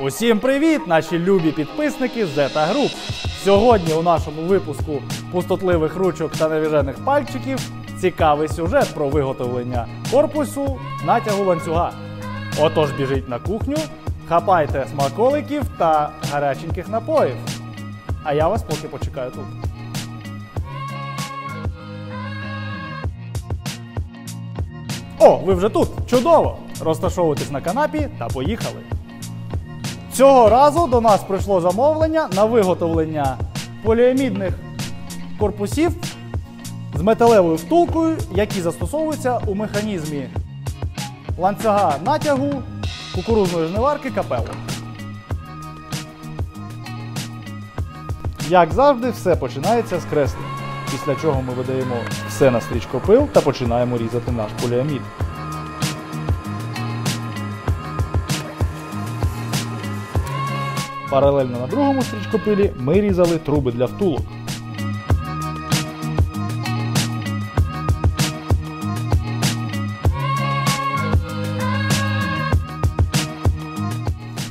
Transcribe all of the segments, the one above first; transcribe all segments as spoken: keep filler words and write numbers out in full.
Усім привіт, наші любі підписники Zeta Group! Сьогодні у нашому випуску пустотливих ручок та невіжених пальчиків цікавий сюжет про виготовлення корпусу натягу ланцюга. Отож біжіть на кухню, хапайте смаколиків та гаряченьких напоїв. А я вас поки почекаю тут. О, ви вже тут! Чудово! Розташовуйтесь на канапі та поїхали! Цього разу до нас прийшло замовлення на виготовлення поліамідних корпусів з металевою втулкою, які застосовуються у механізмі ланцюга натягу кукурудзної жниварки Капелло. Як завжди, все починається з креслення, після чого ми видаємо все на стрічкопил та починаємо різати наш поліамід. Паралельно на другому стрічкопилі ми різали труби для втулок.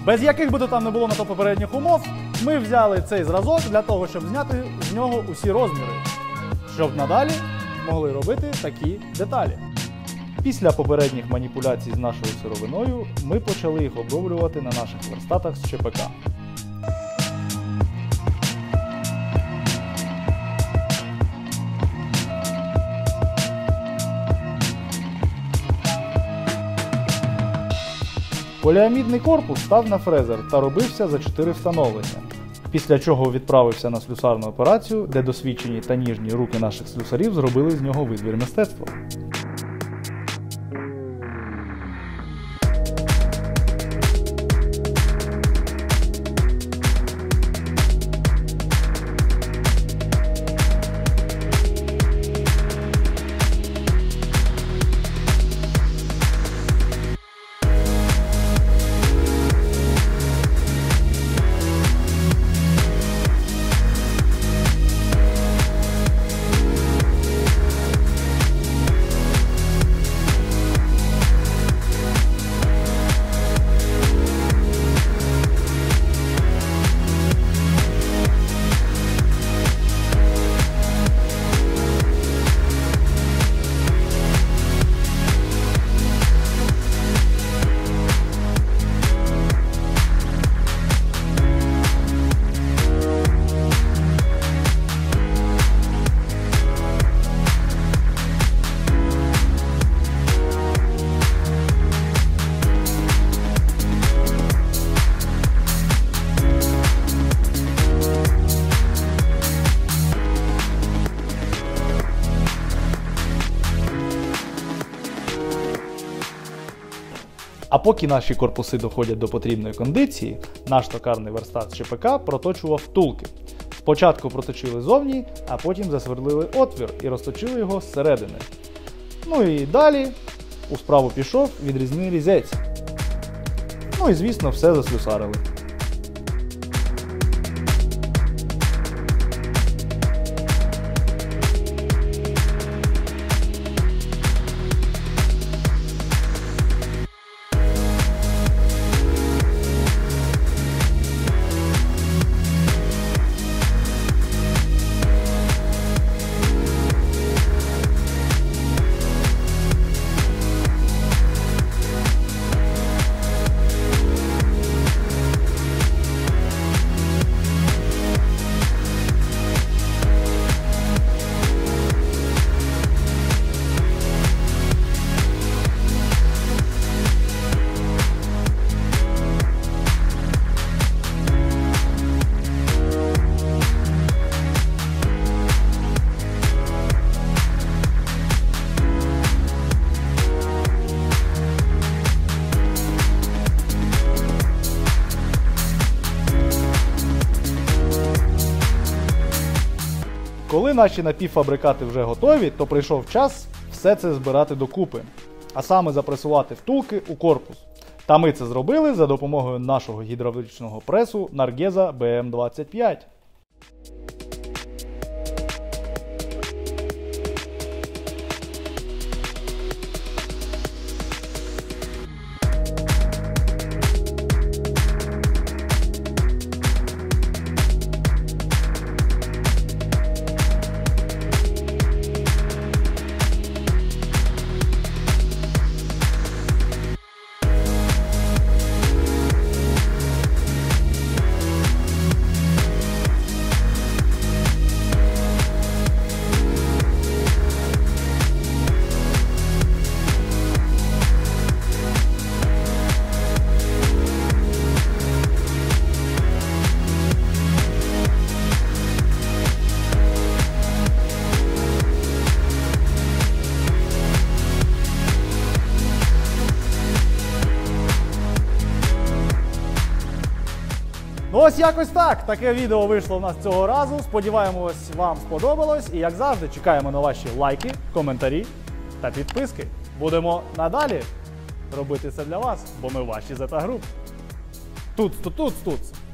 Без яких би то там не було на то попередніх умов, ми взяли цей зразок для того, щоб зняти з нього усі розміри, щоб надалі могли робити такі деталі. Після попередніх маніпуляцій з нашою сировиною ми почали їх оброблювати на наших верстатах з Ч П К. Поліамідний корпус став на фрезер та робився за чотири встановлення, після чого відправився на слюсарну операцію, де досвідчені та ніжні руки наших слюсарів зробили з нього витвір мистецтва. А поки наші корпуси доходять до потрібної кондиції, наш токарний верстат з Ч П К проточував втулки. Спочатку проточили зовні, а потім засверлили отвір і розточили його зсередини. Ну і далі у справу пішов відрізний різець. Ну і звісно, все заслюсарили. Коли наші напівфабрикати вже готові, то прийшов час все це збирати докупи, а саме запресувати втулки у корпус. Та ми це зробили за допомогою нашого гідравлічного пресу Nargesa Б М двадцять п'ять. Ну ось якось так. Таке відео вийшло у нас цього разу. Сподіваємось, вам сподобалось. І як завжди, чекаємо на ваші лайки, коментарі та підписки. Будемо надалі робити це для вас, бо ми ваші Zeta Group. Туц-туц-туц-туц.